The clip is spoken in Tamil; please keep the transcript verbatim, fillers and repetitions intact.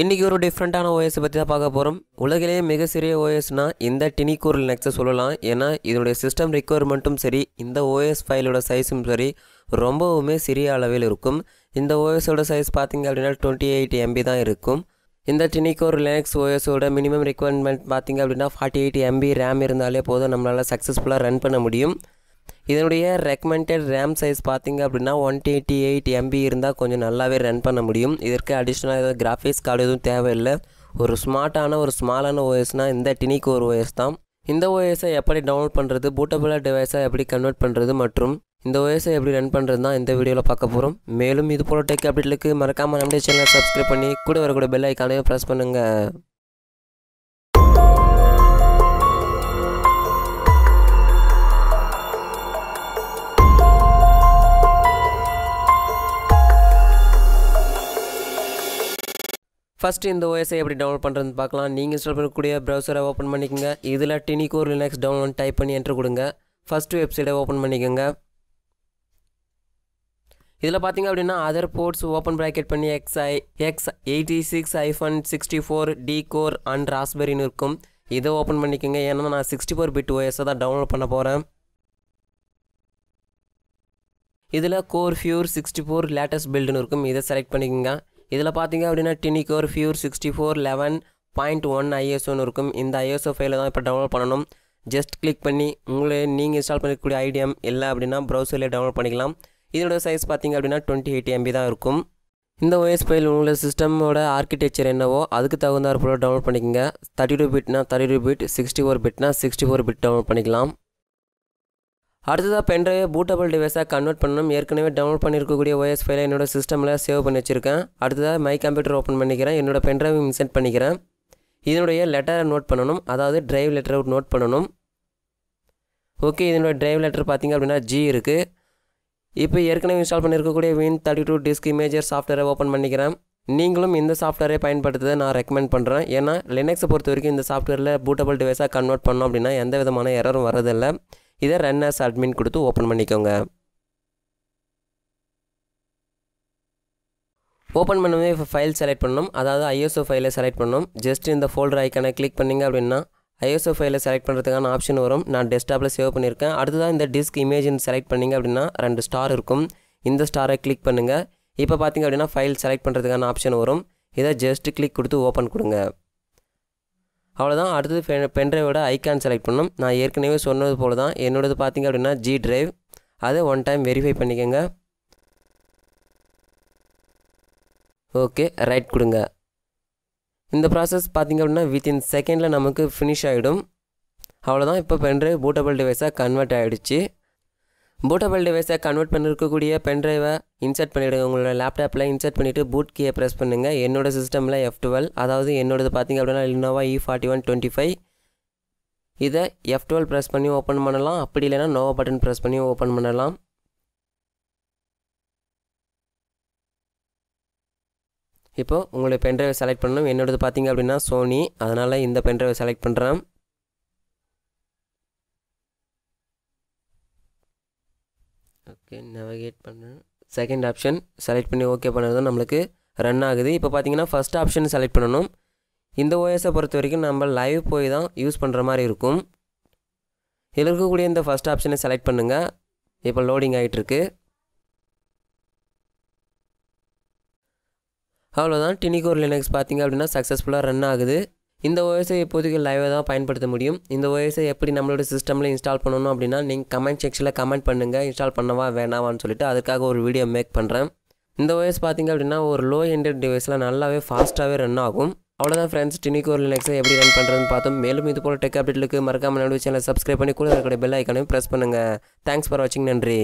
இன்னைக்கு ஒரு டிஃபரண்டான O S பத்தி தான் பார்க்க போறோம். உலகிலேயே மிக சிறிய O S னா இந்த TinyCore Linux சொல்லலாம். ஏனா இதோட சிஸ்டம் ரிக்குயர்மென்ட்டும் சரி, இந்த O S ஃபைலோட சைஸும் சரி, ரொம்பவுமே சிறிய அளவில் இருக்கும். இந்த O S ஓட சைஸ் பாத்தீங்க அப்படினா twenty-eight M B தான் இருக்கும். இந்த TinyCore Linux O S ஓட மினிமம் ரிக்குயர்மென்ட் பாத்தீங்க அப்படினா forty-eight M B RAM இருந்தாலே போதும், நம்மளால சக்சஸ்ஃபுல்லா ரன் பண்ண முடியும். இதனுடைய recommended RAM size பாத்தீங்க அப்படினா one twenty-eight M B இருந்தா கொஞ்சம் நல்லாவே ரன் பண்ண முடியும். இதற்கு additional graphics card எதுவும் தேவையில்லை. ஒரு ஸ்மார்ட்டான ஒரு ஸ்மாலான O S னா இந்த TinyCore O S தான். இந்த O S ஐ எப்படி டவுன்லோட் பண்றது, bootable device ஐ எப்படி கன்வர்ட் பண்றது மற்றும் இந்த O S ஐ எப்படி ரன் பண்றது தான் இந்த வீடியோல பார்க்க போறோம். மேலும் இது போல டெக் அப்டேட்களுக்கு மறக்காம நம்ம சேனலை சப்ஸ்கிரைப் பண்ணி கூட வரக்கூட பெல் ஐகானையும் பிரஸ் பண்ணுங்க. First in the O S ஐ எப்படி டவுன்லோட் பண்றதுன்னு பார்க்கலாம். நீங்க இன்ஸ்டால் பண்ணக்கூடிய பிரவுசரை ஓபன் பண்ணிக்கங்க. இதுல TinyCore Linux டவுன்லோட் டைப் பண்ணி என்டர் கொடுங்க. ஃபர்ஸ்ட் வெப்சைட்டை ஓபன் பண்ணிக்கங்க. இதுல பாத்தீங்க அப்படினா अदर போர்ட்ஸ் ஓபன் பிராக்கெட் பண்ணி X I X eighty-six sixty-four Decore and Raspberry னு இருக்கும். இத ஓபன் பண்ணிக்கங்க. ஏன்னா நான் sixty-four bit O S தான் டவுன்லோட் பண்ண போறேன். இதுல Core Pure sixty-four latest build னு இருக்கும். இத செலக்ட் பண்ணிக்கங்க. இதல பாத்தீங்க அப்படினா TinyCore Pure sixty-four eleven point one I S O னு இருக்கும். இந்த I S O ஃபைலை தான் இப்ப டவுன்லோட் பண்ணனும். ஜஸ்ட் கிளிக் பண்ணி உங்களே நீங்க இன்ஸ்டால் பண்ணக்கூடிய I D M இல்ல அப்படினா browserல டவுன்லோட் பண்ணிக்கலாம். இதோட சைஸ் பாத்தீங்க அப்படினா twenty-eight M B தான் இருக்கும். இந்த O S ஃபைல் உங்க சிஸ்டமோட ஆர்க்கிடெக்சர் என்னவோ அதுக்கு தகுந்தாற் போல டவுன்லோட் பண்ணிக்கங்க. thirty-two bit னா thirty-two bit, sixty-four bit னா sixty-four bit டவுன்லோட் பண்ணிக்கலாம். அடுத்ததா பென் டிரைவை பூட்டபிள் டிவைஸா கன்வர்ட் பண்ணனும். ஏற்கனவே டவுன்லோட் பண்ணிருக்கக்கூடிய O S ஃபைலை என்னோட சிஸ்டம்ல சேவ் பண்ணி வச்சிருக்கேன். அடுத்ததா மை கம்ப்யூட்டர் ஓபன் பண்ணிக்கிறேன். என்னோட பென் டிரைவை இன்சர்ட் பண்ணிக்கிறேன். இதனுடைய லெட்டரை நோட் பண்ணனும். அதாவது டிரைவ் லெட்டரை நோட் பண்ணனும். ஓகே, இதனுடைய டிரைவ் லெட்டர் பாத்தீங்க அப்படினா G இருக்கு. இப்போ ஏற்கனவே இன்ஸ்டால் பண்ணிருக்கக்கூடிய Win thirty-two disk imager சாஃப்ட்வேரை ஓபன் பண்ணிக்கிறேன். நீங்களும் இந்த சாஃப்ட்வேரை பயன்படுத்துறத நான் ரெக்கமெண்ட் பண்றேன். ஏன்னா Linux பொறுத்தவரைக்கும் இந்த சாஃப்ட்வேர்ல பூட்டபிள் டிவைஸா கன்வர்ட் பண்ணனும் அப்படினா எந்த விதமான எரரும் வரது இல்ல. இதை ரன் as admin கொடுத்து ஓபன் பண்ணிக்கோங்க. ஓபன் பண்ணும்போது ஃபைல் செலக்ட் பண்ணனும். அதாவது I S O ஃபைலை செலக்ட் பண்ணனும். ஜஸ்ட் இந்த ஃபோல்டர் ஐகானை கிளிக் பண்ணீங்க அப்படினா I S O ஃபைலை செலக்ட் பண்றதுக்கான ஆப்ஷன் வரும். நான் டெஸ்க்டாப்ல சேவ் பண்ணிருக்கேன். அடுத்து தான் இந்த disk imageன்னு செலக்ட் பண்ணீங்க அப்படினா ரெண்டு ஸ்டார் இருக்கும். இந்த ஸ்டாரை கிளிக் பண்ணுங்க. இப்போ பாத்தீங்க அப்படினா ஃபைல் செலக்ட் பண்றதுக்கான ஆப்ஷன் வரும். இத ஜஸ்ட் கிளிக் கொடுத்து ஓபன் கொடுங்க. அவ்வளவுதான். அடுத்து பென் டிரைவோட ஐகான் செலக்ட் பண்ணனும். நான் ஏற்கனவே சொன்னது போல தான் என்னோடது பாத்தீங்க அப்படினா G டிரைவ். அதை ஒன் டைம் வெரிஃபை பண்ணிக்கங்க. ஓகே, ரைட் கொடுங்க. இந்த process பாத்தீங்க அப்படினா within secondல நமக்கு finish ஆயிடும். அவ்வளவுதான். இப்போ பென் டிரைவ் bootable device-ஆ கன்வர்ட் ஆயிடுச்சு. bootable device-ஆ கன்வர்ட் பண்ணிருக்கக்கூடிய பென் டிரைவை இன்சர்ட் பண்ணிடுங்க. உங்களோட லேப்டாப்ல இன்சர்ட் பண்ணிட்டு boot கீயை பிரஸ் பண்ணுங்க. என்னோட சிஸ்டம்ல F twelve, அதாவது என்னோடது பாத்தீங்க அப்படினா Lenovo E forty-one twenty-five. இத F twelve பிரஸ் பண்ணி ஓபன் பண்ணலாம். அப்படி இல்லனா no button பிரஸ் பண்ணி ஓபன் பண்ணலாம். இப்போ உங்களோட பென் டிரைவை செலக்ட் பண்ணனும். என்னோடது பாத்தீங்க அப்படினா Sony, அதனால இந்த பென் டிரைவை செலக்ட் பண்றேன். ஓகே, navigate பண்ணு செகண்ட் ஆப்ஷன் செலக்ட் பண்ணி ஓகே பண்ணறது நமக்கு ரன் ஆகுது. இப்போ பாத்தீங்கன்னா ஃபர்ஸ்ட் ஆப்ஷன் செலக்ட் பண்ணனும். இந்த O S ஐ பொறுத்தவரைக்கும் நம்ம லைவ் போய் தான் யூஸ் பண்ற மாதிரி இருக்கும். இதுல இருக்க கூடிய இந்த ஃபர்ஸ்ட் ஆப்ஷனை செலக்ட் பண்ணுங்க. இப்போ லோடிங் ஆயிட்டு இருக்கு. அவ்வளவுதான். TinyCore Linux பாத்தீங்க அப்படினா சக்சஸ்ஃபுல்லா ரன் ஆகுது. இந்த O S ஐ எப்போதுக்கு லைவா தான் பயன்படுத்த முடியும். இந்த O S ஐ எப்படி நம்மளோட சிஸ்டம்ல இன்ஸ்டால் பண்ணனும் அப்படினா நீங்க கமெண்ட் செக்ஷன்ல கமெண்ட் பண்ணுங்க. இன்ஸ்டால் பண்ணவா வேணாமான்னு சொல்லிட்டு அதுக்காக ஒரு வீடியோ மேக் பண்றேன். இந்த O S பாத்தீங்க அப்படினா ஒரு லோ எண்ட் டிவைஸ்ல நல்லாவே ஃபாஸ்ட்டாவே ரன் ஆகும். அவ்வளவுதான் फ्रेंड्स, TinyCore Linux ஐ எப்படி ரன் பண்றதுன்னு பார்த்தோம். மேலும் இது போல டெக் அப்டேட்களுக்கு மறக்காம நம்ம சேனலை சப்ஸ்கிரைப் பண்ணி கூட இருக்கிற பெல் ஐகானையும் பிரஸ் பண்ணுங்க. தேங்க்ஸ் ஃபார் வாட்சிங். நன்றி.